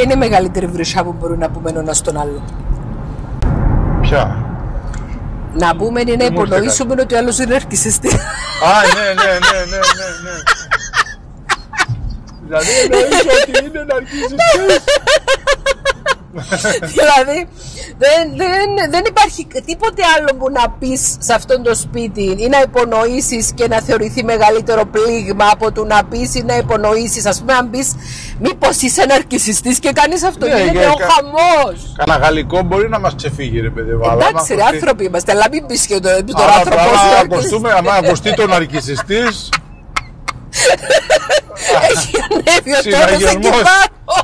Ποια είναι η μεγαλύτερη βρυσιά που μπορούν να πούμε ένα στον άλλο? Ποια? Να πούμε είναι να υπονοήσουμε ότι ο άλλος είναι αρκισιστή. Α, ναι. Δηλαδή εννοείς ότι είναι αρκισιστής. Δηλαδή δεν υπάρχει τίποτε άλλο που να πεις σε αυτόν το σπίτι ή να υπονοήσεις και να θεωρηθεί μεγαλύτερο πλήγμα από το να πεις ή να υπονοήσεις. Ας πούμε αν πεις μήπως είσαι ναρκισιστής και κάνεις αυτό, γίνεται ο χαμός. Κανα γαλλικό μπορεί να μας ξεφύγει ρε παιδί. Εντάξει ρε, άνθρωποι είμαστε, αλλά μην πεις και τον άνθρωπο. Αν ακουστεί τον ναρκισιστής έχει ανέβει ο τόνος εκεί πάνω.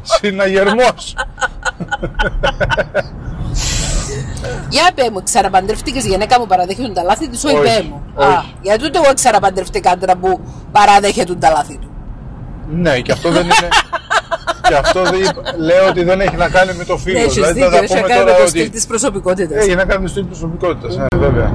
Συναγερμός. Για πέ μου, ξαναπαντρευτήκες γυναίκα μου, παραδέχεται τα λάθη της? Όχι, πέ μου. Για τούτο εγώ ξαναπαντρευτήκα άντρα που παραδέχεται τα λάθη του. Ναι, και αυτό δεν είναι. Και αυτό λέω ότι δεν έχει να κάνει με το φίλο. Δηλαδή θα τα πούμε τώρα ότι... στυλ της προσωπικότητας. Έχει να κάνει με το στυλ της προσωπικότητας, βέβαια.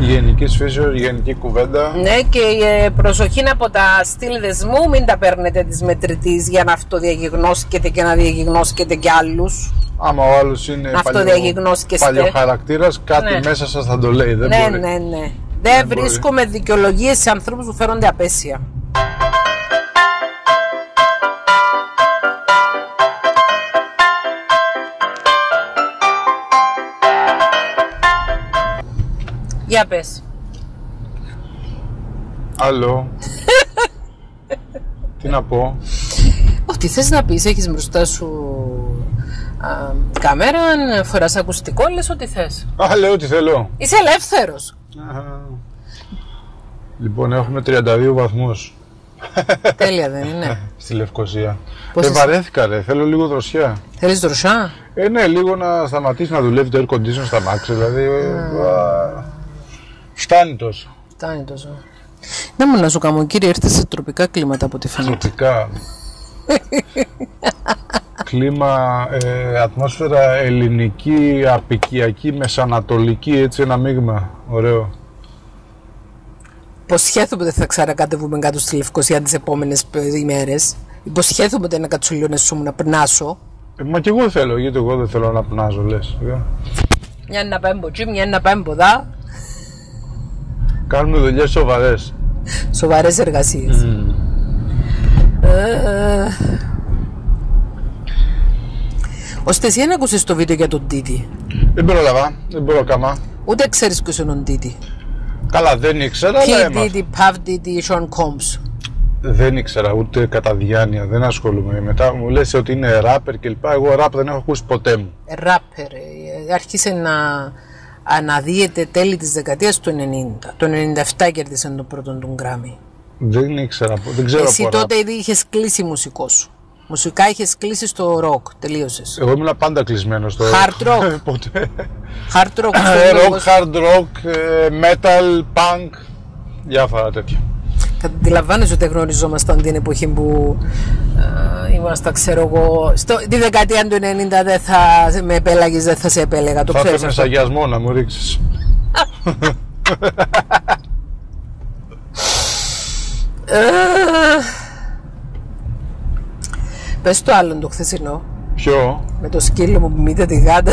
Η γενική φύσεως, η γενική κουβέντα. Ναι, και προσοχή από τα στυλ δεσμού, μην τα παίρνετε της μετρητής για να αυτοδιαγιγνώσκετε και να διαγιγνώσκετε και άλλους. Άμα ο άλλος είναι παλιοχαρακτήρας, κάτι μέσα σας θα το λέει. Δεν μπορεί. Ναι. Δεν βρίσκουμε δικαιολογίες σε ανθρώπους που φέρονται απέσια. Για πες. Άλλο. Τι να πω? Ό,τι θες να πεις, έχεις μπροστά σου κάμερα, φοράς ακουστικό, λες ό,τι θες. Α, λέω ό,τι θέλω. Είσαι ελεύθερος. Λοιπόν, έχουμε 32 βαθμούς. Τέλεια δεν είναι? Στη Λευκοσία. Βαρέθηκα ρε, θέλω λίγο δροσιά. Θέλεις δροσιά? Ναι, λίγο να σταματήσει να δουλεύει το air condition στα μάξι, δηλαδή... Φτάνει τόσο. Να μου να σου κάνω, κύριε, έρθες σε τροπικά κλίματα από τη φαίνεται. Τροπικά. Κλίμα, ατμόσφαιρα ελληνική, απικιακή, μεσανατολική, έτσι ένα μείγμα. Ωραίο. Υποσχέθομαι ότι θα ξανακατεβούμε κάτω στη Λευκοσία τις επόμενες ημέρες. Υποσχέθομαι ότι ένα κατσουλιόνεσου μου να περνάσω. Μα κι εγώ θέλω, γιατί εγώ δεν θέλω να περνάζω, λες. Μια να πάμε ποτσί, μια να πάμε ποδά. Κάνουμε δουλειές σοβαρές. Σοβαρές εργασίες. Ωστε εσύ να ακούσεις το βίντεο για τον Diddy. Δεν πρόλαβα, δεν πρόλαβα. Ούτε ξέρεις ποιος είναι ο Diddy. Καλά, δεν ήξερα. Diddy, Puff Diddy, Sean Combs. Δεν ήξερα ούτε κατά διάνοια, δεν ασχολούμαι. Μετά μου λες ότι είναι ράπερ κλπ. Εγώ ράπ δεν έχω ακούσει ποτέ μου. Ράπερ, άρχισε να... αναδύεται τέλη της δεκαετίας του 90. Το 97 κέρδισαν τον πρώτο του Grammy. Δεν ήξερα, δεν ξέρω. Εσύ τότε ήδη είχες κλείσει μουσικό σου. Μουσικά είχες κλείσει στο ροκ, τελείωσες. Εγώ ήμουν πάντα κλεισμένος στο hard rock. Ποτέ. Hard rock, hard rock, metal, punk, διάφορα τέτοια. Αντιλαμβάνεσαι ότι γνωριζόμασταν την εποχή που ήμασταν, ξέρω εγώ. Τη δεκαετία του 90 δεν θα με επέλαγες, δεν θα σε επέλεγα. Το θα έπρεπε σαγιασμό να μου ρίξεις. Πες το άλλον το χθεσινό. Ποιο? Με το σκύλο που μύτε τη γάτα.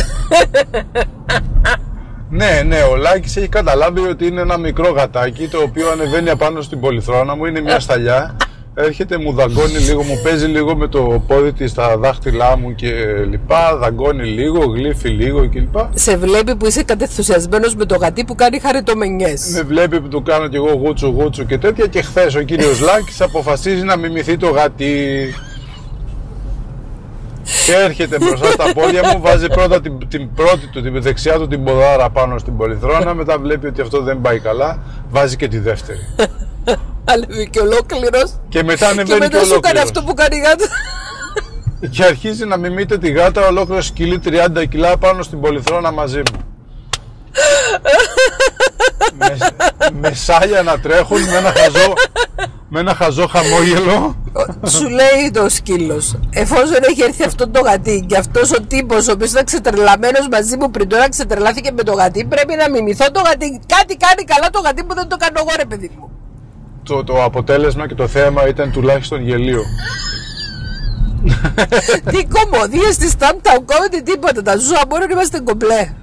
Ναι, ο Λάκης έχει καταλάβει ότι είναι ένα μικρό γατάκι το οποίο ανεβαίνει απάνω στην πολυθρόνα μου, είναι μια σταλιά. Έρχεται, μου δαγκώνει λίγο, μου παίζει λίγο με το πόδι της στα δάχτυλά μου και λοιπά. Δαγκώνει λίγο, γλύφει λίγο και λοιπά. Σε βλέπει που είσαι κατενθουσιασμένος με το γατί που κάνει χαριτομενιές. Με βλέπει που του κάνω κι εγώ γούτσου γούτσου και τέτοια και χθες ο κύριος Λάκης αποφασίζει να μιμηθεί το γατί. Και έρχεται μπροστά στα πόδια μου, βάζει πρώτα την πρώτη του, την δεξιά του την ποδάρα πάνω στην πολυθρόνα, μετά βλέπει ότι αυτό δεν πάει καλά, βάζει και τη δεύτερη. Ανεβαίνει και ολόκληρος. Και μετά ανεβαίνει και ολόκληρος. Και μετά σου κάνει αυτό που κάνει η γάτα. Και αρχίζει να μιμείται τη γάτα ολόκληρο σκυλί 30 κιλά πάνω στην πολυθρόνα μαζί μου. Με σάλια να τρέχουν, με ένα χαζό χαμόγελο. Σου λέει το σκύλος, εφόσον έχει έρθει αυτό το γατί και αυτός ο τύπος ο οποίος ήταν ξετρελαμένος μαζί μου πριν τώρα ξετρελάθηκε με το γατί, πρέπει να μιμηθώ το γατί. Κάτι κάνει καλά το γατί που δεν το κάνω εγώ ρε παιδί μου. Το αποτέλεσμα και το θέμα ήταν τουλάχιστον γελίο. Τι κομμωδίες της Stamptown Comedy, τίποτα. Τα ζώα μπορούν να είμαστε κομπλέ.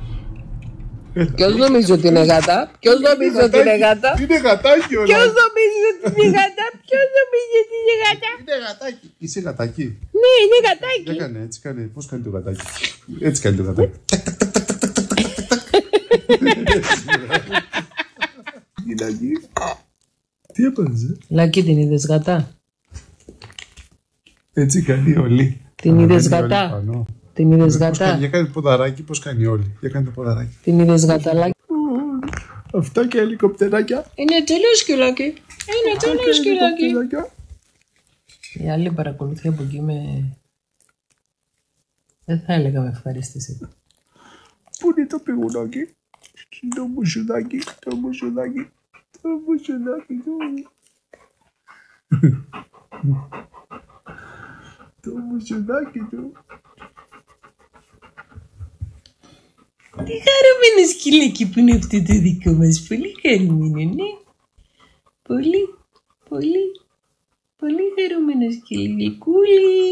Ποιος νομίζει ότι είναι γάτα? Ποιος νομίζει ότι είναι γάτα? Είναι γατάκι όλα. Ποιος νομίζει ότι είναι γάτα? Ποιος νομίζει ότι είναι γάτα? Είναι γατάκι. Είσαι γατάκι? Ναι, είναι γατάκι. Δεν έκανε, έτσι κάνει. Πώς κάνει το γατάκι? Έτσι κάνει το γατάκι. Η Λάκη. Τι έπαιζε? Λάκη, την είδες γατά? Έτσι κάνει όλοι. Την είδες γατά? Την είδες γατά? Για κάνει το ποδαράκι, πώς κάνει όλοι. Για κάνει το ποδαράκι. Την είδες γαταλάκι? Αυτά και ελικοπτεράκια. Είναι τελείως σκυλάκι. Είναι τελείως σκυλάκι. Η άλλη παρακολουθεί από εκεί με... Δεν θα έλεγα με ευχαρίστηση. Πού είναι το πηγουνάκι? Το μπουσουδάκι, το μπουσουδάκι, το μπουσουδάκι, το μπουσουδάκι. Το μπουσουδάκι του. Τι χαρούμενο σκυλάκι που είναι αυτό το δικό μας. Πολύ χαρούμενο, ναι. Πολύ, πολύ, πολύ χαρούμενο σκυλί. Γλυκούλη,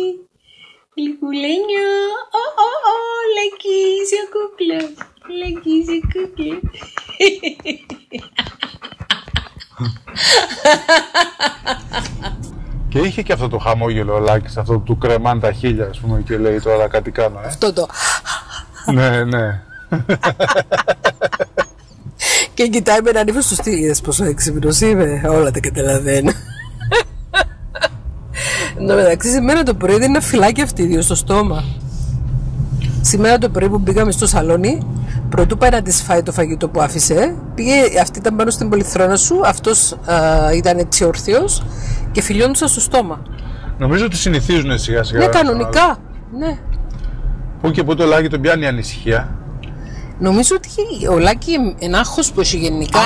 γλυκουλένια. Ω, Λάκη, είσαι κούκλα. Λάκη, είσαι κούκλα. Και είχε και αυτό το χαμόγελο ο Λάκης, αυτό του κρεμάν τα χείλια, ας πούμε, και λέει τώρα κάτι κάνω, Αυτό το... Ναι, ναι. Και κοιτάει με έναν ύφος στους τίγες, πόσο εξυπνός είμαι, όλα τα καταλαβαίνω. Εν τω μεταξύ, σήμερα το πρωί δεν είναι φυλάκι αυτίδιο στο στόμα. Σήμερα το πρωί που μπήκαμε στο σαλόνι, πρωτού πάει να της φάει το φαγητό που άφησε, πήγε, αυτή ήταν πάνω στην πολυθρόνα σου, αυτός ήταν έτσι όρθιος και φιλιόντουσαν στο στόμα. Νομίζω ότι συνηθίζουν σιγά σιγά. Ναι, κανονικά, ναι. Πού και πού το Λάκη τον πιάνει η ανησυχία. Νομίζω ότι ο Λάκη ένα άγχος που έχει γενικά,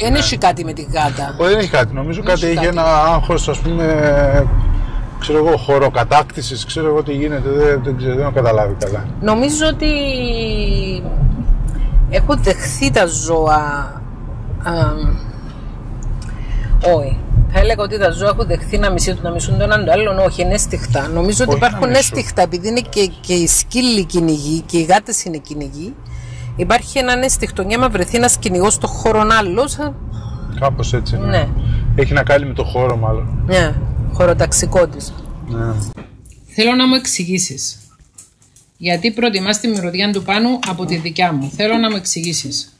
δεν έχει κάτι με την γάτα. Όχι, δεν έχει κάτι. Νομίζω κάτι έχει ένα άγχος, ας πούμε, ξέρω εγώ, χωροκατάκτησης, ξέρω εγώ τι γίνεται, δεν το καταλάβει καλά. Νομίζω ότι έχω δεχθεί τα ζώα, όχι. Θα έλεγα ότι τα ζώα έχουν δεχθεί να μισούν τον έναν τον άλλον, όχι, είναι έστιχτα. Νομίζω ότι υπάρχουν έστιχτα, επειδή είναι και οι σκύλοι κυνηγοί και οι γάτες είναι κυνηγοί. Υπάρχει έναν έστιχτο, για να βρεθεί ένας κυνηγός στον χώρο άλλος. Κάπως έτσι. Ναι. Ναι. Έχει να κάνει με το χώρο, μάλλον. Ναι, χωροταξικό της. Ναι. Θέλω να μου εξηγήσεις. Γιατί προτιμάς τη μυρωδιά του Πάνου από τη δικιά μου. Θέλω να μου εξηγήσεις.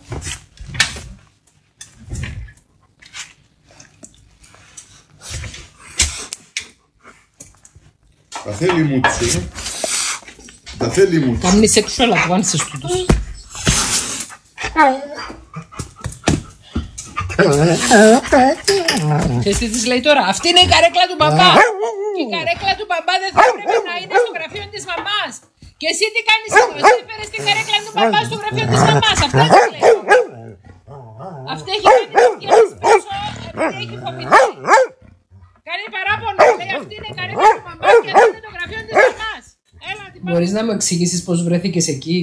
Τα θέλει μου τους, τα θέλει μου τους. Κάμνει σεξουέλα που βάνεσαι στους τους. Ξέρεις τι της λέει τώρα? Αυτή είναι η καρέκλα του μπαμπά. Η καρέκλα του μπαμπά δεν θα πρέπει να είναι στο γραφείο της μαμάς. Και εσύ τι κάνεις εδώ? Εσύ φέρες την καρέκλα του μπαμπά στο γραφείο της μαμάς. Αυτά της λέει. Αυτή έχει κάνει τις γέννες πίσω, επειδή έχει φοβηθεί. Κάνει παράπονο, λέει αυτή είναι η καρέκλα του μαμάς και εδώ είναι το γραφείο της μαμάς. Μπορείς να μου εξηγήσεις πώς βρέθηκες εκεί?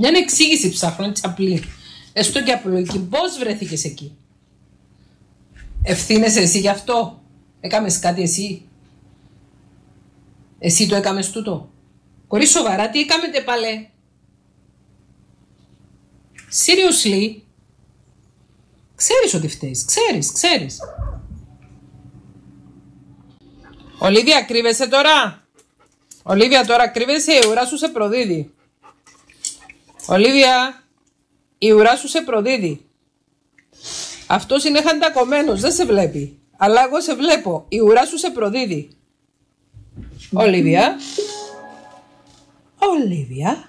Μια εξήγηση ψάχνω, έτσι απλή. Έστω και απλοϊκή, πώς βρέθηκες εκεί? Ευθύνεσαι εσύ γι' αυτό? Έκαμες κάτι εσύ? Εσύ το έκαμες τούτο? Κορί σοβαρά, τι έκαμετε παλέ? Seriously? Ξέρεις ότι φταίεις, ξέρεις. Ολίβια, κρύβεσαι τώρα. Ολίβια, τώρα κρύβεσαι, η ουρά σου σε προδίδει. Ολίβια, η ουρά σου σε προδίδει. Αυτός είναι χαντακωμένος, δεν σε βλέπει. Αλλά εγώ σε βλέπω, η ουρά σου σε προδίδει. Ολίβια. Ολίβια.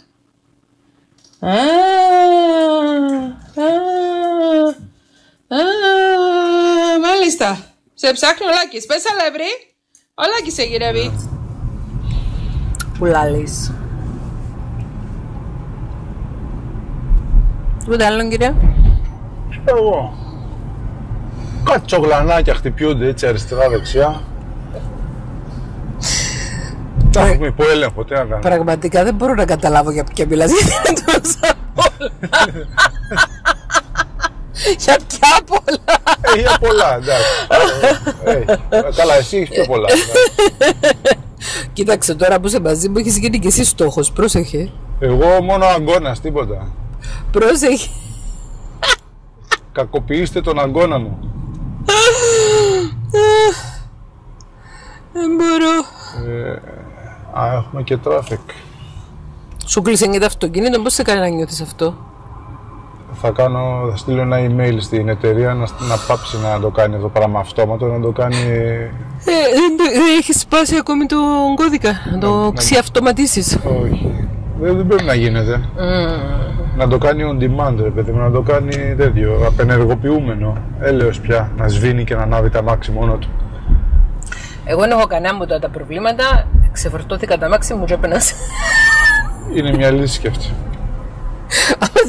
Μάλιστα. Σε ψάχνω, Λάκης, πες αλεύρι. Ο Λάκης σε γυρεύει. Πουλάλης. Τίποτα άλλον, κυρία? Εγώ. Κάτι τσογλανάκια χτυπιούνται έτσι αριστερά-δεξιά. Τα έχουμε υποέλεγχο, τι να κάνω. Πραγματικά δεν μπορώ να καταλάβω για ποια μιλάς, γιατί είναι τόσα πολλά. Για ποια πολλά! Για πολλά, εντάξει. Καλά, εσύ έχεις πιο πολλά. Κοίταξε τώρα που είσαι μαζί μου, έχεις γίνει και εσύ στόχος. Πρόσεχε. Εγώ μόνο αγκώνας, τίποτα. Πρόσεχε. Κακοποιήστε τον αγκώνα μου. Δεν μπορώ. Έχουμε και τράφικ. Σου κλείσε και το αυτοκίνητο, πώς σε κάνει να νιώθεις αυτό? Θα στείλω ένα email στην εταιρεία να πάψει να το κάνει το πράγμα αυτόματο, να το κάνει... Έχει σπάσει ακόμη τον κώδικα, να το ξεαυτοματίσεις. Όχι, δεν πρέπει να γίνεται. Να το κάνει on demand, ρε παιδί μου, να το κάνει τέτοιο, απενεργοποιούμενο, έλεος πια, να σβήνει και να ανάβει τα μάξι μόνο του. Εγώ δεν έχω κανένα από τα προβλήματα, ξεφορτώθηκα τα μάξι μου και έπαινας. Είναι μια λύση και αυτή.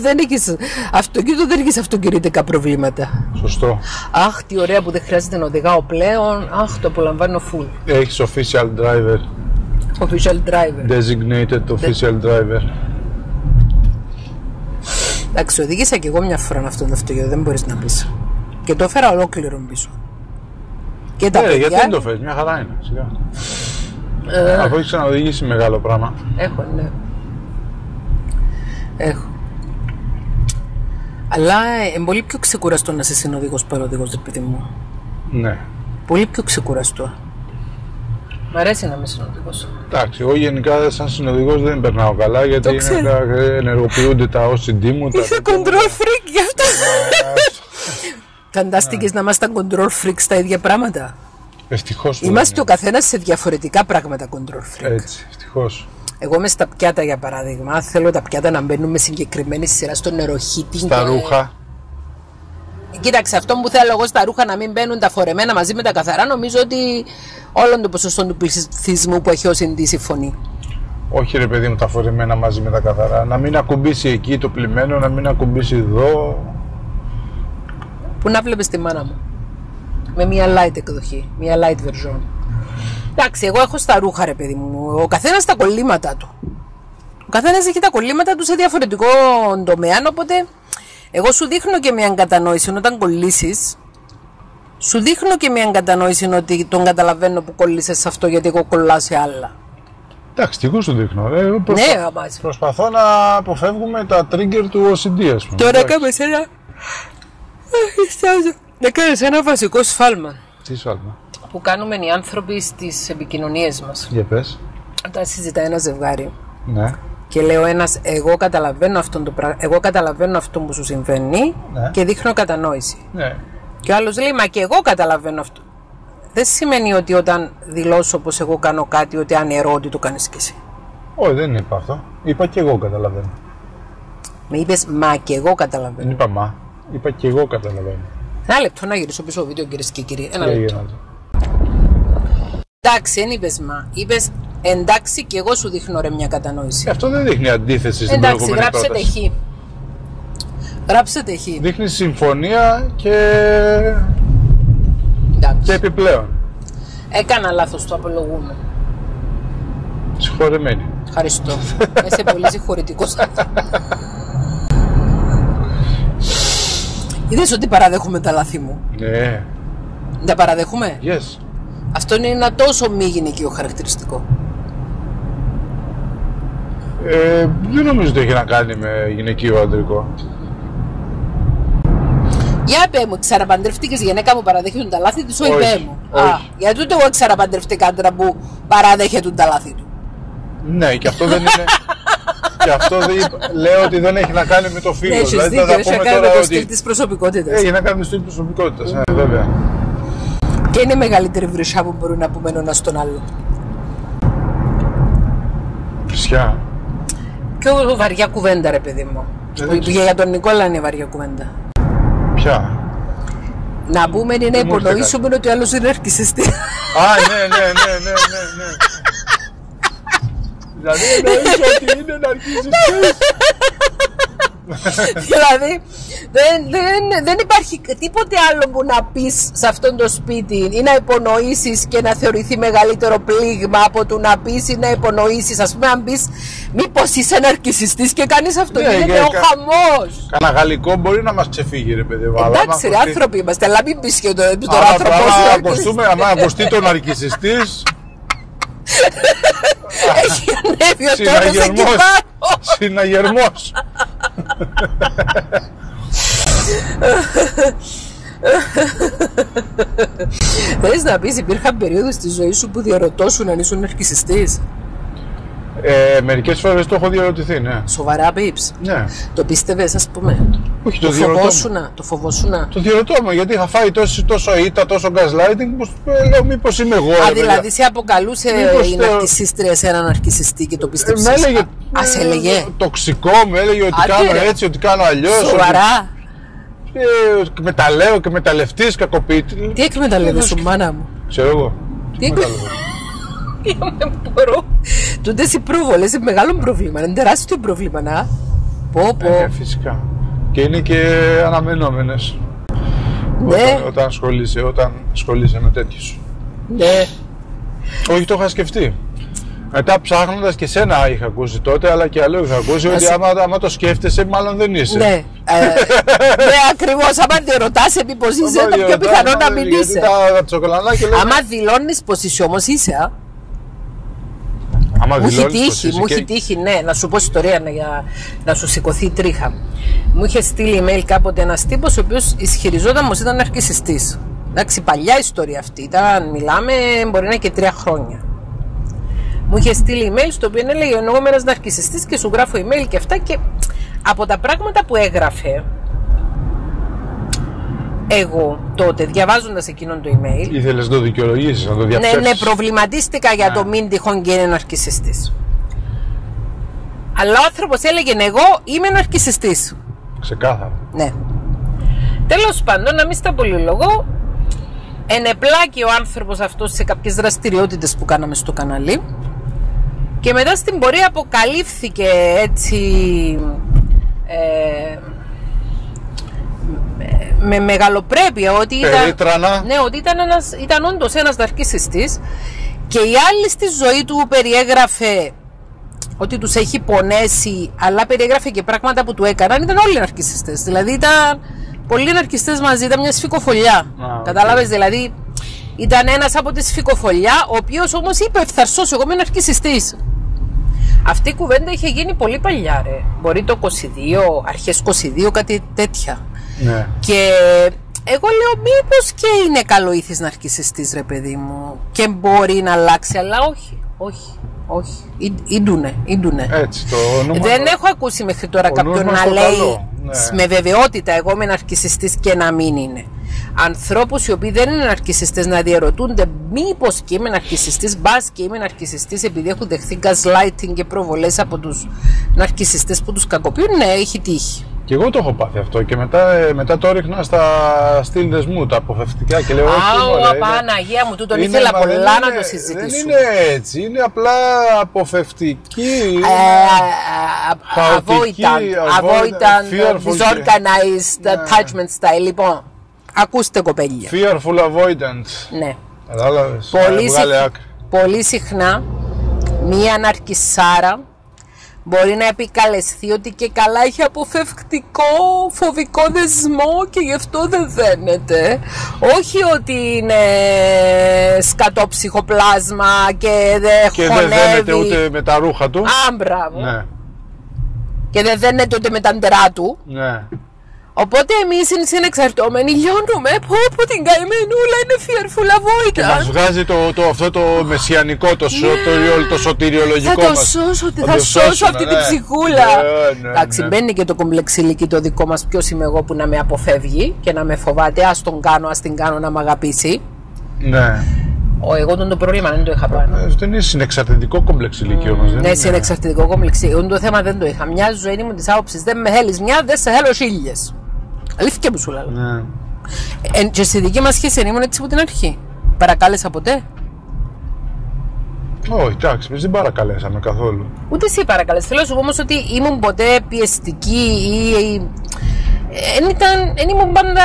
Δεν έχεις αυτοκίνητο, δεν έχεις αυτοκινητικά προβλήματα. Σωστό. Αχ, τι ωραία που δεν χρειάζεται να οδηγάω πλέον. Αχ, το απολαμβάνω full. Έχεις official driver. Official driver. Designated official driver. Εντάξει, οδήγησα κι εγώ μια φορά αυτόν τον αυτοκίνητο, δεν μπορείς να πεις. Και το έφερα ολόκληρο πίσω. Και τα παιδιά... γιατί δεν το φέρεις, μια χαρά είναι, σιγά. Αφού έχεις ξαναοδηγήσει μεγάλο πράγμα. Έχω, ναι. Έχω. Αλλά είναι πολύ πιο ξεκουραστό να είσαι συνοδηγός παροδηγός, παιδί μου. Ναι. Πολύ πιο ξεκουραστό. Μ' αρέσει να είμαι συνοδηγός. Εντάξει, εγώ γενικά σαν συνοδηγός δεν περνάω καλά, γιατί ενεργοποιούνται τα OCD μου. Είσαι control freak γι' αυτό. Φαντάστηκες να είμαστε control freak στα ίδια πράγματα? Ευτυχώς. Είμαστε ο καθένας σε διαφορετικά πράγματα control freak. Έτσι, ευτυχώς. Εγώ είμαι στα πιάτα, για παράδειγμα. Θέλω τα πιάτα να μπαίνουν με συγκεκριμένη σειρά στο νεροχύτη. Στα ρούχα. Κοίταξε, αυτό που θέλω εγώ στα ρούχα να μην μπαίνουν τα φορεμένα μαζί με τα καθαρά, νομίζω ότι όλων των ποσοστών του πληθυσμού που έχει ως συνδύση φωνή. Όχι, ρε παιδί μου, τα φορεμένα μαζί με τα καθαρά. Να μην ακουμπήσει εκεί το πλημμένο, να μην ακουμπήσει εδώ. Που να βλέπεις τη μάνα μου. Με μια light εκδοχή, μια light version. Εντάξει, εγώ έχω στα ρούχα, ρε παιδί μου. Ο καθένας τα κολλήματα του. Ο καθένας έχει τα κολλήματα του σε διαφορετικό τομέα. Οπότε, εγώ σου δείχνω και μια κατανόηση όταν κολλήσεις. Σου δείχνω και μια κατανόηση ότι τον καταλαβαίνω που κολλήσεις σε αυτό, γιατί εγώ κολλάω σε άλλα. Εντάξει, και εγώ σου δείχνω. Προσπαθώ να αποφεύγουμε τα trigger του OCD, ας πούμε. Τώρα κάνεις ένα βασικό σφάλμα. Τι σφάλμα? Που κάνουμε οι άνθρωποι στις επικοινωνίες μας. Για πες. Όταν συζητά ένα ζευγάρι, ναι, και λέω ένας, εγώ καταλαβαίνω αυτό το πράγμα, εγώ καταλαβαίνω αυτό που σου συμβαίνει, ναι, και δείχνω κατανόηση. Ναι. Και ο άλλος λέει, μα και εγώ καταλαβαίνω αυτό. Δεν σημαίνει ότι όταν δηλώσω πως εγώ κάνω κάτι, ότι αν ερώ ότι το κάνεις κι εσύ. Όχι, δεν είπα αυτό. Είπα και εγώ καταλαβαίνω. Με είπες, μα και εγώ καταλαβαίνω. Δεν είπα μα. Είπα και εγώ καταλαβαίνω. Ένα λεπτό να γυρίσω πίσω το βίντεο, κυρίες και κύριοι. Ένα λεπτό. Εντάξει, δεν είπες μα. Είπες εντάξει και εγώ σου δείχνω ρε μια κατανόηση. Αυτό δεν δείχνει αντίθεση στην προηγούμενη πρόταση. Εντάξει, γράψετε χ. Γράψετε χ. Δείχνει συμφωνία και... εντάξει. Και επιπλέον. Έκανα λάθος, το απολογούμε. Συγχωρεμένη. Ευχαριστώ. Είσαι πολύ συγχωρητικός. Είδες ότι παραδέχομαι τα λάθη μου? Ναι. Τα παραδέχομαι? Yes. Αυτό είναι ένα τόσο μη γυναικείο χαρακτηριστικό. Δεν νομίζω ότι έχει να κάνει με γυναικείο αντρικό. Για πέ μου, ξαναπαντρευτήκες γυναίκα που παραδέχεται τα λάθη της? Όχι, πέ μου. Α, γιατί ούτε εγώ ξαναπαντρευτήκα άντρα που παραδέχεται τα λάθη του. Ναι, και αυτό δεν είναι... και αυτό λέω ότι δεν έχει να κάνει με το φίλο. Ναι, έχεις δίκιο, έχει να κάνει με το στυλ της προσωπικότητας. Έχει να κάνει με το στυλ της προσωπικότητας, βέβαια. Και είναι μεγαλύτερη βρυσιά που μπορούν να πούμε ένα στον άλλο. Βρυσιά. Πιο βαριά κουβέντα, ρε παιδί μου. Για τον Νικόλα είναι βαριά κουβέντα. Ποια? Να πούμε είναι να υπονοήσουμε ότι ο άλλος είναι αρκισιστή. Α, ναι. Δηλαδή εννοείς ότι είναι ναρκισιστής. Δηλαδή δεν υπάρχει τίποτε άλλο που να πεις σε αυτόν το σπίτι ή να υπονοήσεις και να θεωρηθεί μεγαλύτερο πλήγμα από το να πεις ή να υπονοήσεις. Ας πούμε, αν πεις μήπως είσαι ναρκισιστής και κάνεις αυτό, γίνεται ο χαμός. Κανα γαλλικό μπορεί να μας ξεφύγει, ρε παιδί. Εντάξει, ρε άνθρωποι είμαστε, αλλά μην πεις και τον άνθρωπο. Αν ακουστεί το ναρκισιστής, Έχει ανέβει ο τόνος εκεί πάνω. Συναγερμός. Θες να πεις υπήρχαν περίοδες στη ζωή σου που διαρωτώσουν αν ήσουν ναρκισσιστής? Μερικές φορές το έχω διαρωτηθεί, ναι. Σοβαρά πείψ? Ναι. Το πίστευες, ας πούμε? Όχι, το φοβόσουνα? Το φοβόσουνα? Το διαρωτώμαι, γιατί είχα φάει τόσο ήττα, τόσο gaslighting που λέω μήπως είμαι εγώ. Α, δηλαδή σε αποκαλούσε η ναρκισσίστρια σε έναν ναρκισσιστή και το πίστεψες? Με έλεγε τοξικό, με έλεγε ότι κάνω έτσι, ότι κάνω αλλιώς. Σοβαρά? Εκμεταλλεύω και εκμεταλλευτής, κακοποιητής. Τι εκμεταλλεύεσαι, μάνα μου? Ξέρω εγώ. Τι εκμεταλλεύω? Δεν μπορώ. Τούντες οι πρόβολες είναι μεγάλο πρόβλημα. Είναι τεράστιο πρόβλημα, να. Φυσικά. Και είναι και αναμενόμενες. Ναι. Όταν ασχολείσαι με τέτοιους. Ναι. Όχι, το είχα σκεφτεί. Μετά ψάχνοντας και σένα είχα ακούσει τότε, αλλά και αλλού είχα ακούσει ότι άμα το σκέφτεσαι, μάλλον δεν είσαι. Ναι, ναι, ακριβώς. Άμα τη ρωτάσαι μήπως είσαι, είναι πιο πιθανό να μην είσαι. Άμα δηλώνεις πως είσαι όμως είσαι. Μου έχει τύχει, ναι, να σου πω ιστορία για να σου σηκωθεί τρίχα. Μου είχε στείλει email κάποτε ένας τύπος ο οποίος ισχυριζόταν πως ήταν ναρκισσιστής. Εντάξει, παλιά ιστορία αυτή ήταν, μιλάμε μπορεί να είναι και 3 χρόνια. Μου είχε στείλει email στο οποίο έλεγε εγώ είμαι ένας ναρκισσιστής και σου γράφω email και αυτά, και από τα πράγματα που έγραφε εγώ τότε, διαβάζοντας εκείνον το email, ήθελες να το δικαιολογήσεις, να το διαψεύσεις? Ναι, ναι, προβληματίστηκα για το μην τυχόν και είναι ναρκισσιστής. Αλλά ο άνθρωπος έλεγε εγώ είμαι ναρκισσιστής. Ξεκάθαρα. Ναι. Τέλος πάντων, να μην στα πολυλογώ, ενεπλάκει ο άνθρωπος αυτός σε κάποιες δραστηριότητες που κάναμε στο καναλί. Και μετά στην πορεία αποκαλύφθηκε έτσι με μεγαλοπρέπεια ότι ήταν, ναι, ότι ήταν όντως ένας ναρκισσιστής. Και η άλλη στη ζωή του περιέγραφε ότι τους έχει πονέσει, αλλά περιέγραφε και πράγματα που του έκαναν. Ήταν όλοι ναρκισσιστές, δηλαδή ήταν πολλοί ναρκισσιστές μαζί, ήταν μια σφικοφολιά. Κατάλαβες, δηλαδή ήταν ένας από τη σφικοφολιά, ο οποίος όμως είπε ευθαρσός εγώ είμαι ναρκισσιστής. Αυτή η κουβέντα είχε γίνει πολύ παλιά, ρε. Μπορεί το 22, αρχές 22, κάτι τέτοια. Ναι. Και εγώ λέω μήπως και είναι καλοήθης ναρκισσιστής, ρε παιδί μου, και μπορεί να αλλάξει, αλλά όχι, όχι, όχι. Ήντουνε. Έτσι, δεν έχω ακούσει μέχρι τώρα κάποιον να λέει με βεβαιότητα εγώ είμαι ναρκισσιστής και να μην είναι. Ανθρώπους οι οποίοι δεν είναι ναρκισσιστές να διαρωτούνται μήπως και είμαι ναρκισσιστής, μπας και είμαι ναρκισσιστής, επειδή έχουν δεχθεί gaslighting και προβολές από τους ναρκισσιστές που τους κακοποιούν. Ναι, έχει τύχει. Και εγώ το έχω πάθει αυτό, και μετά το ρίχνα στα στήλδες μου, τα αποφευτικά, και λέω όχι. Άου, Παναγία μου, τούτον ήθελα πολλά να το συζητήσω. Δεν είναι έτσι, είναι απλά αποφευτική, χαοτική, avoidant, disorganized attachment style. Λοιπόν, ακούστε κοπέλια. Fearful avoidant. Ναι. Κατάλαβες, βγάλε άκρη. Πολύ συχνά, μία ναρκισσάρα μπορεί να επικαλεστεί ότι και καλά έχει αποφευκτικό φοβικό δεσμό και γι' αυτό δεν δένεται. Όχι ότι είναι σκατόψυχο πλάσμα και δεν χωνεύει. Και δεν δένεται ούτε με τα ρούχα του. Άμπρα. Ναι. Και δεν δένεται ούτε με τα ντερά του. Ναι. Οπότε εμείς είναι συνεξαρτώμενοι, λιώνουμε από την καημενούλα, είναι fearful avoidant. Και μας βγάζει αυτό το μεσιανικό, το σωτηριολογικό μας. Θα το σώσω, θα σώσω αυτή την ψυχούλα. Εντάξει, μπαίνει και το κομπλεξιλίκι το δικό μας, ποιος είμαι εγώ που να με αποφεύγει και να με φοβάται, ας τον κάνω, ας την κάνω να μ' αγαπήσει. Ναι. Εγώ τον το πρόβλημα δεν το είχα πάνω. Αυτό είναι συνεξαρτητικό κομπλεξιλίκι όμως. Ναι, συνεξαρτητικό κομπλεξιλίκι. Το θέμα δεν το είχα. Μια ζωή μου τη άποψη δεν με θέλει μια, δεν σε θέλω χίλιες. Αλήθεια που σου λέω. Ναι. Και στη δική μας σχέση ήμουν έτσι από την αρχή. Παρακάλεσα ποτέ? Όχι, εντάξει, εμείς δεν παρακαλέσαμε καθόλου. Ούτε εσύ παρακαλέσαι. Θέλω να σου πω όμως ότι ήμουν ποτέ πιεστική ή. Δεν ήμουν πάντα.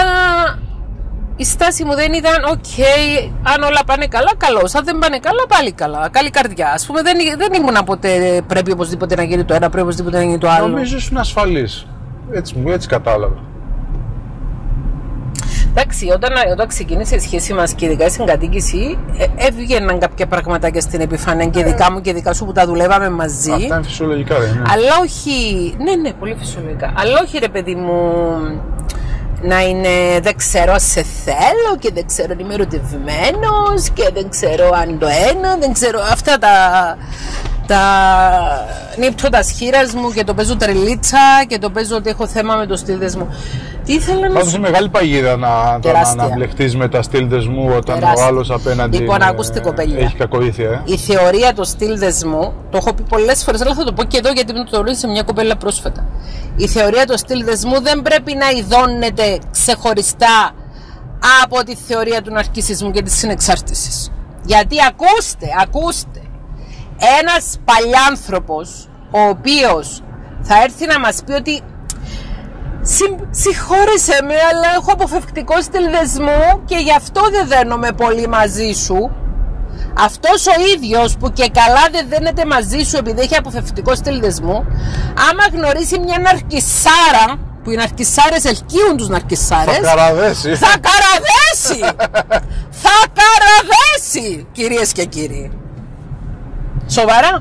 Η στάση μου δεν ήταν okay, αν όλα πάνε καλά, καλώς. Αν δεν πάνε καλά, πάλι καλά. Καλή καρδιά. Ας πούμε, δεν ήμουν ποτέ πρέπει οπωσδήποτε να γίνει το ένα, πρέπει οπωσδήποτε να γίνει το άλλο. Νομίζω ήσουν ασφαλής. Έτσι κατάλαβα. Εντάξει, όταν ξεκίνησε η σχέση μας και ειδικά η συγκατοίκηση, έβγαιναν κάποια πραγματάκια στην επιφάνεια και δικά μου και δικά σου που τα δουλεύαμε μαζί. Αυτά είναι φυσιολογικά, δεν είναι? Αλλά όχι. Ναι, ναι, πολύ φυσιολογικά. Αλλά όχι, ρε παιδί μου, να είναι δεν ξέρω αν σε θέλω και δεν ξέρω αν είμαι ερωτευμένος και δεν ξέρω αν το ένα, δεν ξέρω. Αυτά τα νύπτω τα σχήρας μου και το παίζω τρελίτσα και το παίζω ότι έχω θέμα με το στήλδες μου. Τι ήθελα να σου... σε μεγάλη παγίδα να μπλεχτείς με τα στήλδες μου όταν ο άλλος απέναντι λοιπόν, ακούστε, έχει κακοήθεια. Η θεωρία των στήλδες μου, το έχω πει πολλές φορές, αλλά θα το πω και εδώ γιατί μου το ρώτησε μια κοπέλα πρόσφατα. Η θεωρία των στήλδες μου δεν πρέπει να ειδώνεται ξεχωριστά από τη θεωρία του ναρκισσισμού και της συνεξάρτησης. Γιατί ακούστε. Ένας παλιάνθρωπος ο οποίος θα έρθει να μας πει ότι συγχώρεσέ με, αλλά έχω αποφευκτικό στυλδεσμό και γι' αυτό δεν δένομαι πολύ μαζί σου. Αυτός ο ίδιος που και καλά δεν δένεται μαζί σου επειδή έχει αποφευκτικό στυλδεσμό, άμα γνωρίσει μια ναρκισσάρα, που οι ναρκισσάρες ελκύουν τους ναρκισσάρες, θα καραδέσει, κυρίες και κύριοι. Σοβαρά.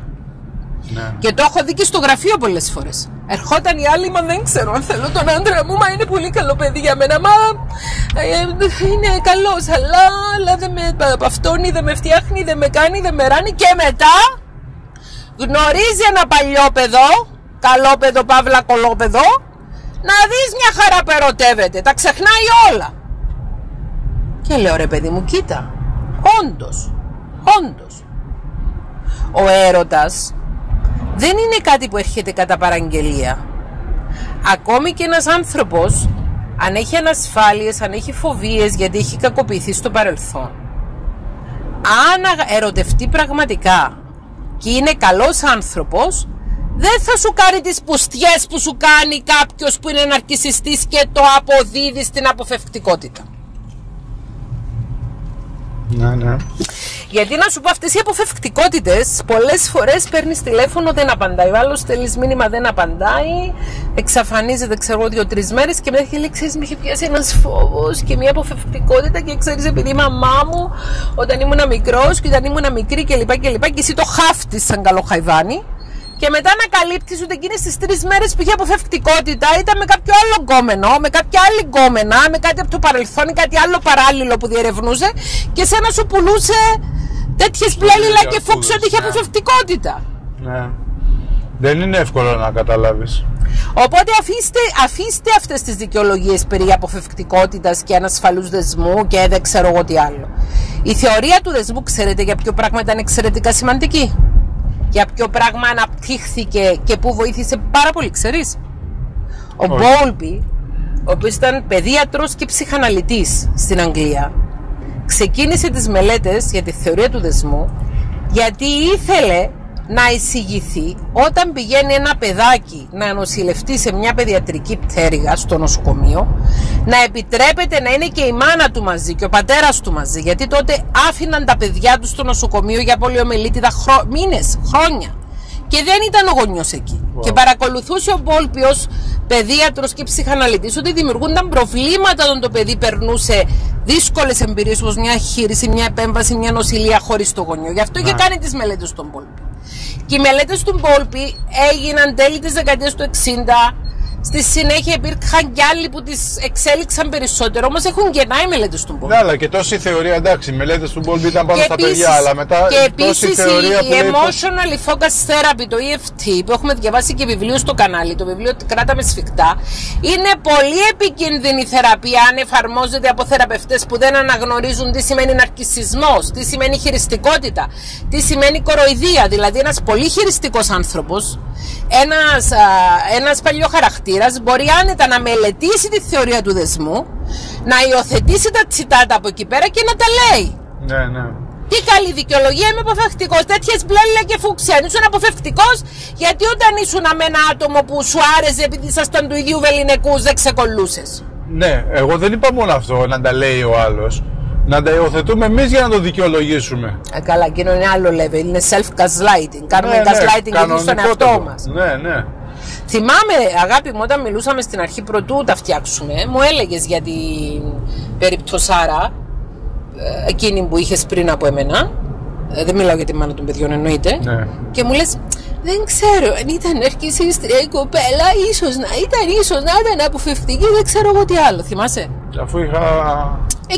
Ναι. Και το έχω δει και στο γραφείο πολλές φορές. Ερχόταν η άλλη, μα δεν ξέρω αν θέλω τον άντρα μου, μα είναι πολύ καλό παιδί για μένα. Μα είναι καλός, αλλά δεν με παυτώνει, δεν με φτιάχνει, δεν με κάνει, δεν με ράνει. Και μετά γνωρίζει ένα παλιόπαιδο, καλόπαιδο, παύλα κολόπαιδο, να δεις μια χαρά που ερωτεύεται. Τα ξεχνάει όλα. Και λέω, ρε παιδί μου, κοίτα, όντως. Ο έρωτας δεν είναι κάτι που έρχεται κατά παραγγελία. Ακόμη και ένας άνθρωπος, αν έχει ανασφάλειες, αν έχει φοβίες, γιατί έχει κακοποιηθεί στο παρελθόν, αν ερωτευτεί πραγματικά και είναι καλός άνθρωπος, δεν θα σου κάνει τις πουστιές που σου κάνει κάποιος που είναι ναρκισσιστής και το αποδίδει στην αποφευκτικότητα. Ναι, ναι. Γιατί να σου πω, αυτές οι αποφευκτικότητες πολλές φορές παίρνεις τηλέφωνο, δεν απαντάει ο άλλος, στέλνεις μήνυμα, δεν απαντάει, εξαφανίζεται, ξέρω, 2-3 μέρες και μετά λέει, ξέρεις, με είχε πιάσει ένας φόβος και μια αποφευκτικότητα και ξέρεις, επειδή η μαμά μου όταν ήμουν μικρός και όταν ήμουν μικρή κλπ. Και εσύ το χάφτεις σαν καλό χαϊβάνι και μετά ανακαλύπτεις ότι εκείνες τις 3 μέρες που είχε αποφευκτικότητα ήταν με κάποιο άλλο γκόμενο, με κάποια άλλη γκόμενα, με κάτι από το παρελθόν ή κάτι άλλο παράλληλο που διερευνούσε και σένα σου πουλούσε τέτοιες πλέλιλα και φόξε ότι είχε αποφευκτικότητα. Ναι. Δεν είναι εύκολο να καταλάβεις. Οπότε αφήστε αυτές τις δικαιολογίες περί αποφευκτικότητας και ανασφαλούς δεσμού και δεν ξέρω εγώ τι άλλο. Η θεωρία του δεσμού, ξέρετε για ποιο πράγμα ήταν εξαιρετικά σημαντική? Για ποιο πράγμα αναπτύχθηκε και που βοήθησε πάρα πολύ, ξέρεις? Ο Bowlby, ο οποίος ήταν παιδίατρος και ψυχαναλυτής στην Αγγλία, ξεκίνησε τις μελέτες για τη θεωρία του δεσμού γιατί ήθελε να εισηγηθεί όταν πηγαίνει ένα παιδάκι να νοσηλευτεί σε μια παιδιατρική πτέρυγα στο νοσοκομείο, να επιτρέπεται να είναι και η μάνα του μαζί και ο πατέρας του μαζί, γιατί τότε άφηναν τα παιδιά τους στο νοσοκομείο για πολιομελίτιδα μήνες, χρόνια και δεν ήταν ο γονιός εκεί. Wow. Και παρακολουθούσε ο Bowlby ως παιδίατρος και ψυχαναλυτής ότι δημιουργούνταν προβλήματα όταν το παιδί περνούσε δύσκολες εμπειρίες όπως μια χείριση, μια επέμβαση, μια νοσηλεία χωρίς το γονιό. Γι' αυτό είχε κάνει τις μελέτες του Bowlby. Και οι μελέτες του Bowlby έγιναν τέλη της δεκαετίας του 60. Στη συνέχεια υπήρχαν κι άλλοι που τις εξέλιξαν περισσότερο, όμως έχουν γεννά οι μελέτες του Bowlby. Ναι, αλλά και τόση θεωρία, εντάξει, οι μελέτες του Bowlby ήταν πάνω στα παιδιά, αλλά μετά και επίσης η emotional focus therapy, το EFT, που έχουμε διαβάσει και βιβλίο στο κανάλι, το βιβλίο κράταμε σφιχτά, είναι πολύ επικίνδυνη θεραπεία αν εφαρμόζεται από θεραπευτές που δεν αναγνωρίζουν τι σημαίνει ναρκισσισμός, τι σημαίνει χειριστικότητα, τι σημαίνει κοροϊδία. Δηλαδή, ένας πολύ χειριστικός άνθρωπος, ένας παλιό χαρακτήρας μπορεί άνετα να μελετήσει τη θεωρία του δεσμού, να υιοθετήσει τα τσιτάτα από εκεί πέρα και να τα λέει. Ναι, ναι. Τι καλή δικαιολογία, είμαι αποφευκτικός. Τέτοιες μπλέλα και φούξια. Ήσουν αποφευκτικός γιατί όταν ήσουν με ένα άτομο που σου άρεσε επειδή ήσασταν του ίδιου βεληνικούς δεν ξεκολλούσες. Ναι, εγώ δεν είπα μόνο αυτό, να τα λέει ο άλλος. Να τα υιοθετούμε εμείς για να το δικαιολογήσουμε. Καλά, εκείνο είναι άλλο level. Είναι self-gaslighting. Κάνουμε gaslighting για τον εαυτό μας. Ναι, ναι. Θυμάμαι, αγάπη μου, όταν μιλούσαμε στην αρχή πρωτού τα φτιάξουμε, μου έλεγες για την περιπτωσάρα εκείνη που είχες πριν από εμένα. Δεν μιλάω για τη μάνα των παιδιών, εννοείται. Ναι. Και μου λες, δεν ξέρω, αν ήταν αρχισίστρια η κοπέλα, ίσως να ήταν, αποφευκτική, δεν ξέρω εγώ τι άλλο. Θυμάσαι. Αφού είχα...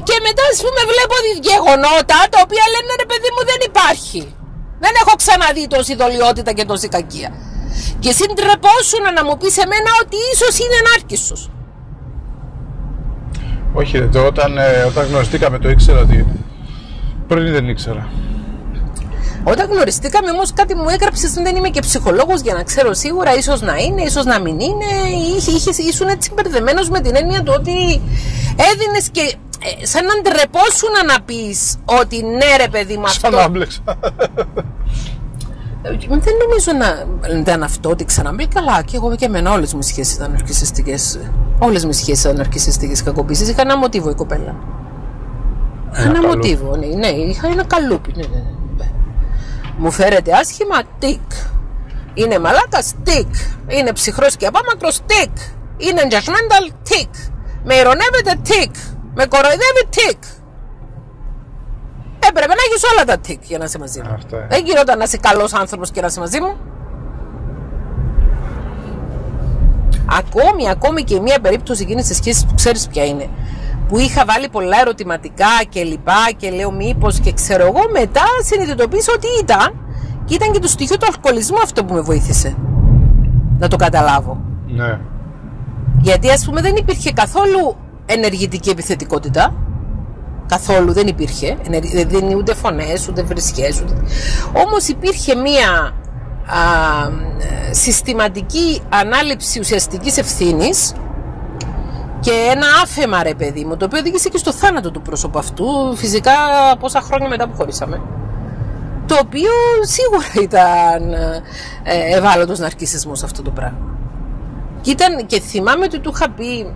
και μετά, ας πούμε, βλέπω γεγονότα τα οποία λένε, ρε παιδί μου, δεν υπάρχει. Δεν έχω ξαναδεί τόση δολιότητα και τόση κακία. Και εσύ ντρεπόσουν να μου πεις εμένα ότι ίσως είναι ενάρκησος. Όχι, ρε, όταν γνωριστήκαμε το ήξερα ότι πριν δεν ήξερα. Όταν γνωριστήκαμε όμως κάτι μου έγραψες, δεν είμαι και ψυχολόγος για να ξέρω σίγουρα, ίσως να είναι, ίσως να μην είναι. Ήσουν έτσι μπερδεμένος με την έννοια του ότι έδινες και σαν να ντρεπόσουν να πεις ότι ναι ρε παιδί μου αυτό. Ξανάμπλεξα. Δεν νομίζω να ήταν αυτό ότι ξαναμπήκα, αλλά και εγώ και εμένα όλες μου οι σχέσεις ήταν ναρκισσιστικές. Όλες μου οι σχέσεις ήταν ναρκισσιστικές κακοποίησεις. Είχα ένα μοτίβο η κοπέλα. Ένα μοτίβο, ναι, ναι, είχα ένα καλούπι. Ναι, ναι. Μου φέρεται άσχημα, τικ. Είναι μαλάκας, τικ. Είναι ψυχρός και απάμακρος, τικ. Είναι judgmental, τικ. Με ειρωνεύεται, τικ. Με κοροϊδεύει, τικ. Έπρεπε να έχεις όλα τα τικ για να είσαι μαζί μου. Αυτά. Δεν γινόταν να είσαι καλός άνθρωπος και να είσαι μαζί μου. Ακόμη και μία περίπτωση εκείνης της σχέσης που ξέρεις ποια είναι, που είχα βάλει πολλά ερωτηματικά και λοιπά και λέω μήπως και ξέρω εγώ, μετά συνειδητοποίησα ότι ήταν και ήταν και το στοιχείο του αλκοολισμού αυτό που με βοήθησε να το καταλάβω. Ναι. Γιατί ας πούμε δεν υπήρχε καθόλου ενεργητική επιθετικότητα, καθόλου δεν υπήρχε, δεν είναι ούτε φωνές ούτε βρισχές, ούτε... όμως υπήρχε μία συστηματική ανάληψη ουσιαστικής ευθύνης και ένα άφεμα ρε παιδί μου, το οποίο οδήγησε και στο θάνατο του πρόσωπου αυτού, φυσικά πόσα χρόνια μετά που χωρίσαμε, το οποίο σίγουρα ήταν ευάλωτος ναρκισσισμός αυτό το πράγμα. Και, και θυμάμαι ότι του είχα πει,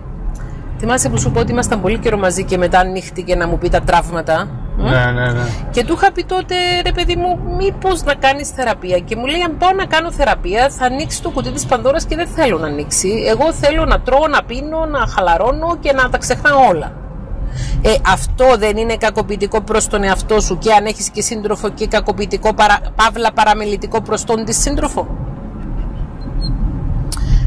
θυμάσαι που σου πω ότι ήμασταν πολύ καιρό μαζί και μετά ανοίχτηκε να μου πει τα τραύματα. Ναι, ναι, ναι. Και του είχα πει τότε, ρε παιδί μου, μήπως να κάνεις θεραπεία. Και μου λέει, αν πάω να κάνω θεραπεία, θα ανοίξει το κουτί της Πανδώρας και δεν θέλω να ανοίξει. Εγώ θέλω να τρώω, να πίνω, να χαλαρώνω και να τα ξεχνάω όλα. Αυτό δεν είναι κακοποιητικό προς τον εαυτό σου και αν έχεις και σύντροφο και κακοποιητικό παύλα παραμελητικό προς τον της σύντροφο.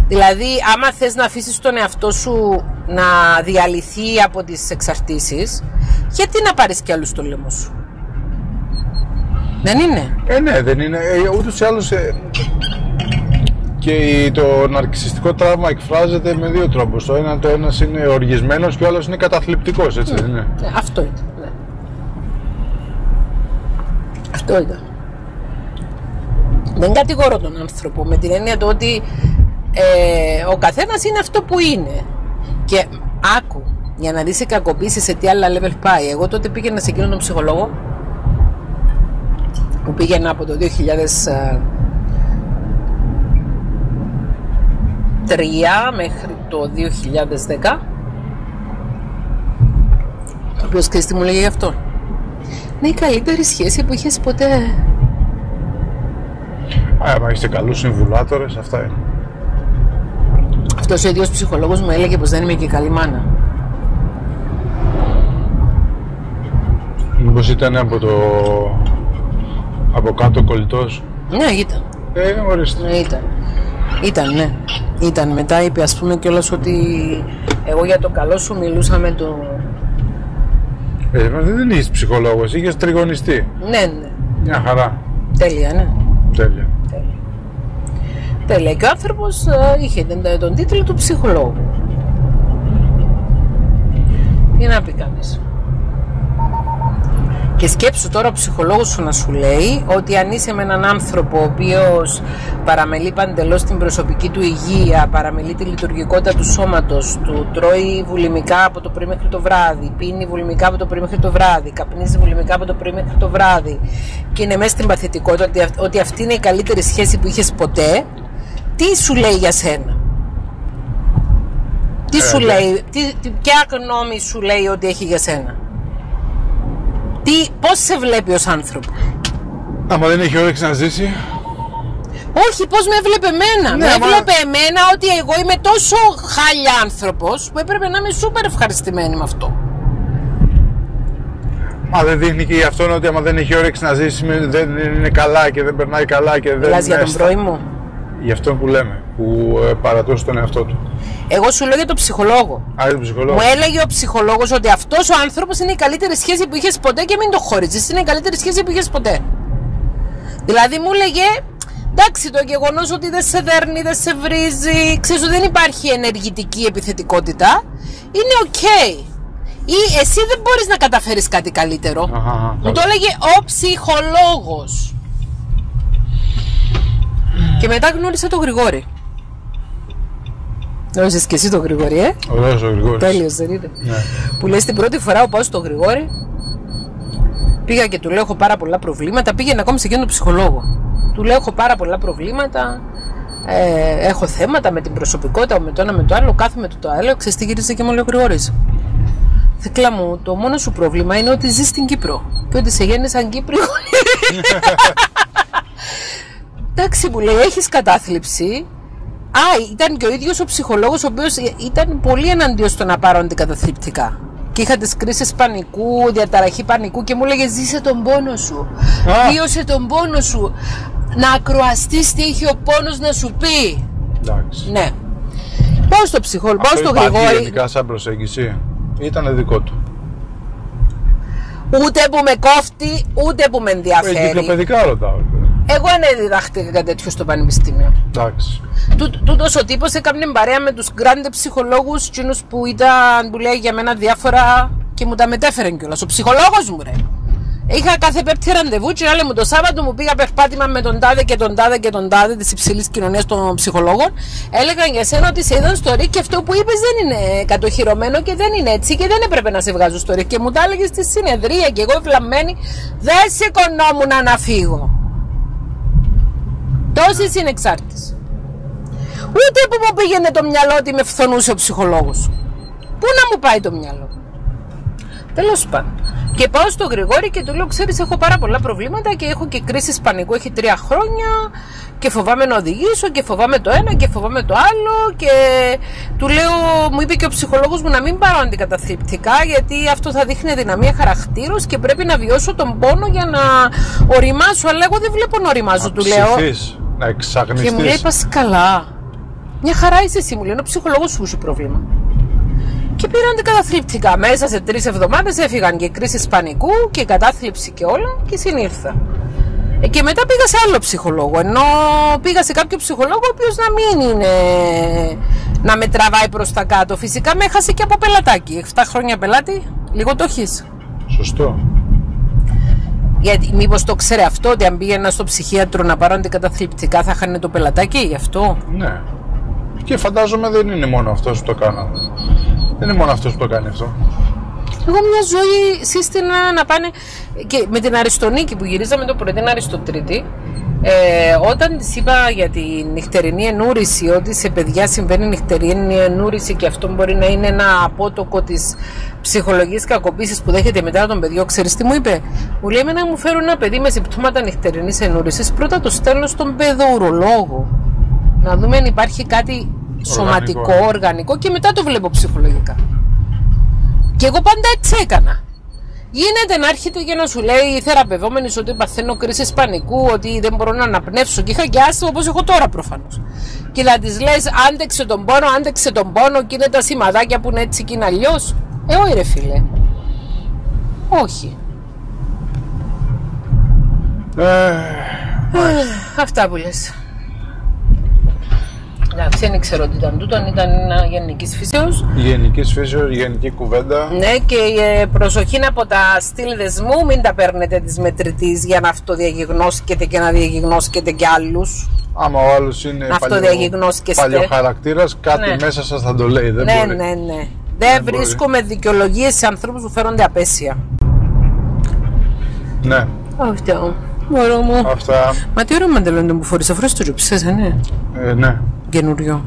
Δηλαδή, άμα θες να αφήσεις τον εαυτό σου να διαλυθεί από τις εξαρτήσεις, γιατί να πάρεις κι άλλους το λαιμό σου. Δεν είναι. Ναι, δεν είναι. Ούτως ή άλλως και το ναρκισσιστικό τραύμα εκφράζεται με δύο τρόπους. Το ένα, είναι οργισμένος και ο άλλος είναι καταθλιπτικός, έτσι δεν είναι. Ναι, αυτό ήταν. Ναι. Αυτό ήταν. Δεν κατηγορώ τον άνθρωπο με την έννοια του ότι ο καθένας είναι αυτό που είναι. Και άκου, για να δεις η κακοποίηση σε τι άλλα level πάει. Εγώ τότε πήγαινα σε εκείνον τον ψυχολόγο που πήγαινα από το 2003 μέχρι το 2010, ο οποίος ξέρεις τι μου λέγει γι' αυτό. Είναι η καλύτερη σχέση που είχες ποτέ. Άμα είστε καλούς συμβουλάτορες, αυτά είναι. Αυτός ο ίδιος ψυχολόγος μου έλεγε πως δεν είμαι και καλή μάνα. Μήπως ήταν από κάτω κολλητός. Ναι, ήταν. Ορίστε. Ναι, ήταν. Ήταν, ναι. Ήταν. Μετά είπε ας πούμε κιόλας ότι εγώ για το καλό σου μιλούσα με το... δεν είσαι ψυχολόγος, είχες τριγωνιστεί. Ναι, ναι. Μια χαρά. Τέλεια, ναι. Τέλεια. Τέλεια, και ο άνθρωπος είχε τον τίτλο του ψυχολόγου. Τι να πει κανείς. Και σκέψου τώρα ο ψυχολόγος σου να σου λέει ότι αν είσαι με έναν άνθρωπο ο οποίος παραμελεί παντελώς την προσωπική του υγεία, παραμελεί τη λειτουργικότητα του σώματος του, τρώει βουλημικά από το πρωί μέχρι το βράδυ, πίνει βουλημικά από το πρωί μέχρι το βράδυ, καπνίζει βουλημικά από το πρωί μέχρι το βράδυ και είναι μέσα στην παθητικότητα, ότι αυτή είναι η καλύτερη σχέση που είχες ποτέ, τι σου λέει για σένα. Τι σου λέει, ποια γνώμη σου λέει ότι έχει για σένα. Πώς σε βλέπει ως άνθρωπο. Άμα δεν έχει όρεξη να ζήσει. Όχι, πώς με έβλεπε εμένα. Ναι, με έβλεπε εμένα ότι εγώ είμαι τόσο χαλιάνθρωπος που έπρεπε να είμαι σούπερ ευχαριστημένη με αυτό. Μα δεν δείχνει και αυτόν ότι άμα δεν έχει όρεξη να ζήσει, δεν είναι καλά και δεν περνάει καλά και δεν. Μιλάς για τον πρώην μου. Γι' αυτό που λέμε, που παρατούσε τον εαυτό του. Εγώ σου λέω για τον ψυχολόγο. Α, τον ψυχολόγο. Μου έλεγε ο ψυχολόγος ότι αυτός ο άνθρωπος είναι η καλύτερη σχέση που είχες ποτέ και μην το χώριζες. Είναι η καλύτερη σχέση που είχες ποτέ. Δηλαδή μου έλεγε, εντάξει, το γεγονός ότι δεν σε δέρνει, δεν σε βρίζει, ξέρεις ότι δεν υπάρχει ενεργητική επιθετικότητα, είναι οκ. Okay. Ή εσύ δεν μπορείς να καταφέρεις κάτι καλύτερο. Μου το έλεγε ο ψυχολόγος. Και μετά γνώρισα τον Γρηγόρη. Γνώρισες και εσύ τον Γρηγόρη, ε? Ωραίος ο Γρηγόρης. Τέλειος, δεν είναι? Ναι. Που λες την πρώτη φορά που πάω στον Γρηγόρη, πήγα και του λέω: έχω πάρα πολλά προβλήματα. Πήγαινε ακόμη σε εκείνον τον ψυχολόγο. Του λέω: έχω πάρα πολλά προβλήματα. Έχω θέματα με την προσωπικότητα, με το ένα με το άλλο. Κάθομαι το άλλο. Ξέρεις τι γύρισε και μου λέει ο Γρηγόρης? Θεκλά μου, το μόνο σου πρόβλημα είναι ότι ζεις στην Κύπρο και ότι σε γέννησαν Κύπριο. Εντάξει, μου λέει, έχεις κατάθλιψη. Α, ήταν και ο ίδιος ο ψυχολόγος, ο οποίος ήταν πολύ εναντίον στο να πάρω αντικαταθλιπτικά. Και είχα τις κρίσεις πανικού, διαταραχή πανικού και μου έλεγε: ζήσε τον πόνο σου. Βίωσε τον πόνο σου. Να ακροαστείς τι έχει ο πόνος να σου πει. Εντάξει. Ναι. Πάω στο ψυχολόγο, πάω στο Γρηγόρη. Γενικά, σαν προσέγγιση, ήταν δικό του. Ούτε που με κόφτει, ούτε που με ενδιαφέρει. Εγκυκλοπαιδικά ρωτάω. Εγώ δεν διδάχτηκα κάτι τέτοιο στο πανεπιστήμιο. Εντάξει. Τούτος ο τύπος έκανε παρέα με τους γκράντε ψυχολόγους, εκείνους που ήταν, που λέει για μένα διάφορα και μου τα μετέφεραν κιόλας. Ο ψυχολόγος μου, ρε. Είχα κάθε Πέμπτη ραντεβού και να λέμε το Σάββατο μου πήγα περπάτημα με τον τάδε και τον τάδε και τον τάδε τη υψηλή κοινωνία των ψυχολόγων. Έλεγαν για σένα ότι σε είδαν στο ΡΙΚ και αυτό που είπε δεν είναι κατοχυρωμένο και δεν είναι έτσι και δεν έπρεπε να σε βγάζω στο ΡΙΚ. Και μου τα έλεγε στη συνεδρία και εγώ βλαμμένη δεν σηκωνόμουν να φύγω. Τόση είναι εξάρτηση. Ούτε που μου πήγαινε το μυαλό ότι με φθονούσε ο ψυχολόγος. Πού να μου πάει το μυαλό. Τέλος πάντων. Και πάω στον Γρηγόρη και του λέω: ξέρεις, έχω πάρα πολλά προβλήματα και έχω και κρίσεις πανικού. Έχει 3 χρόνια και φοβάμαι να οδηγήσω και φοβάμαι το ένα και φοβάμαι το άλλο. Και του λέω: μου είπε και ο ψυχολόγος μου να μην πάρω αντικαταθλιπτικά, γιατί αυτό θα δείχνει δυναμία χαρακτήρους και πρέπει να βιώσω τον πόνο για να οριμάσω. Αλλά εγώ δεν βλέπω να οριμάζω, του λέω. Να εξαγνιστείς. Και μου λέει: πας καλά. Μια χαρά είσαι εσύ, μου λέει. Ο ψυχολόγος σου είχε πρόβλημα. Και πήραν αντικαταθλιπτικά. Μέσα σε 3 εβδομάδες έφυγαν και κρίσεις πανικού και κατάθλιψη και όλα και συνήλθα. Και μετά πήγα σε άλλο ψυχολόγο. Ενώ πήγα σε κάποιο ψυχολόγο ο οποίος να μην είναι να με τραβάει προς τα κάτω. Φυσικά με έχασε και από πελατάκι. 7 χρόνια πελάτη, λίγο το έχεις. Σωστό. Γιατί μήπως το ξέρει αυτό ότι αν πήγαινα στο ψυχίατρο να πάρω αντικαταθλιπτικά θα χάνε το πελατάκι γι' αυτό. Ναι. Και φαντάζομαι δεν είναι μόνο αυτός που το κάνανε. Δεν είναι μόνο αυτός που το κάνει αυτό. Εγώ μια ζωή σύστηνα να πάνε. Και με την Αριστονίκη που γυρίζαμε το πρωί, την Αριστοτρίτη, όταν της είπα για τη νυχτερινή ενούρηση, ότι σε παιδιά συμβαίνει νυχτερινή ενούρηση και αυτό μπορεί να είναι ένα απότοκο της ψυχολογικής κακοποίησης που δέχεται μετά τον παιδιό, ξέρεις τι μου είπε? Μου λέει: εμένα μου φέρουν ένα παιδί με συμπτώματα νυχτερινής ενούρησης, πρώτα το στέλνω στον παιδοουρολόγο. Να δούμε αν υπάρχει κάτι σωματικό, οργανικό και μετά το βλέπω ψυχολογικά. Και εγώ πάντα έτσι έκανα. Γίνεται να έρχεται για να σου λέει θεραπευόμενης ότι παθαίνω κρίσεις πανικού, ότι δεν μπορώ να αναπνεύσω και είχα και άσθημα όπως έχω τώρα προφανώς. Και να της λες άντεξε τον πόνο, άντεξε τον πόνο και είναι τα σημαδάκια που είναι έτσι και είναι αλλιώς. Όχι ρε φίλε. Όχι. Αυτά που λες. Εντάξει, δεν ξέρω τι ήταν τούτο, αν ήταν γενικής φύσεως. Γενικής φύσεως, γενική κουβέντα. Ναι, και προσοχή από τα στυλ δεσμού, μην τα παίρνετε της μετρητής για να αυτοδιαγιγνώσκετε και να διαγιγνώσκετε και άλλους. Άμα ο άλλος είναι παλιοχαρακτήρας, κάτι ναι. Μέσα σας θα το λέει, δεν ναι, μπορεί. Ναι. Δεν βρίσκομαι δικαιολογίες σε ανθρώπους που φέρονται απέσια. Ναι. Αυτό. Μωρό μου. Αυτά. Μα τι ωραίο μαντελόνι που φορείς, αφού το ρουψες, ναι. Ναι. Καινούριο.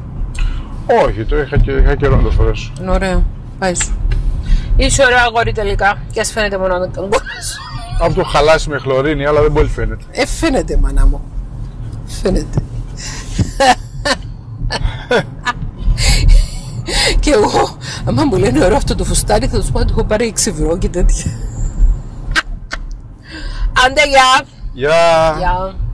Όχι, το είχα καιρό να το φορέσω. Ωραία, πάει σου. Είσαι ωραίο αγόρι τελικά και ας φαίνεται μόνο τον κόλλα σου. Από το χαλάσει με χλωρίνη, αλλά δεν πολύ φαίνεται. Φαίνεται μανά μου. Φαίνεται. Και εγώ, άμα μου λένε ωραίο αυτό το φουστάρι, θα τους πω ότι έχω πάρει 6 ευρώ και τέτοια. Άντε, γεια! Γεια!